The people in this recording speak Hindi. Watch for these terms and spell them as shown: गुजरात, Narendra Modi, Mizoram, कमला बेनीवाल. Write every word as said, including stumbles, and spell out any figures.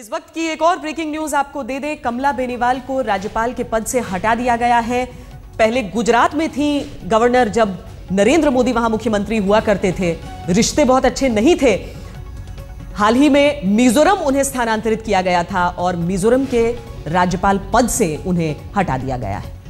इस वक्त की एक और ब्रेकिंग न्यूज आपको दे दें, कमला बेनीवाल को राज्यपाल के पद से हटा दिया गया है। पहले गुजरात में थी गवर्नर जब नरेंद्र मोदी वहां मुख्यमंत्री हुआ करते थे, रिश्ते बहुत अच्छे नहीं थे। हाल ही में मिजोरम उन्हें स्थानांतरित किया गया था और मिजोरम के राज्यपाल पद से उन्हें हटा दिया गया है।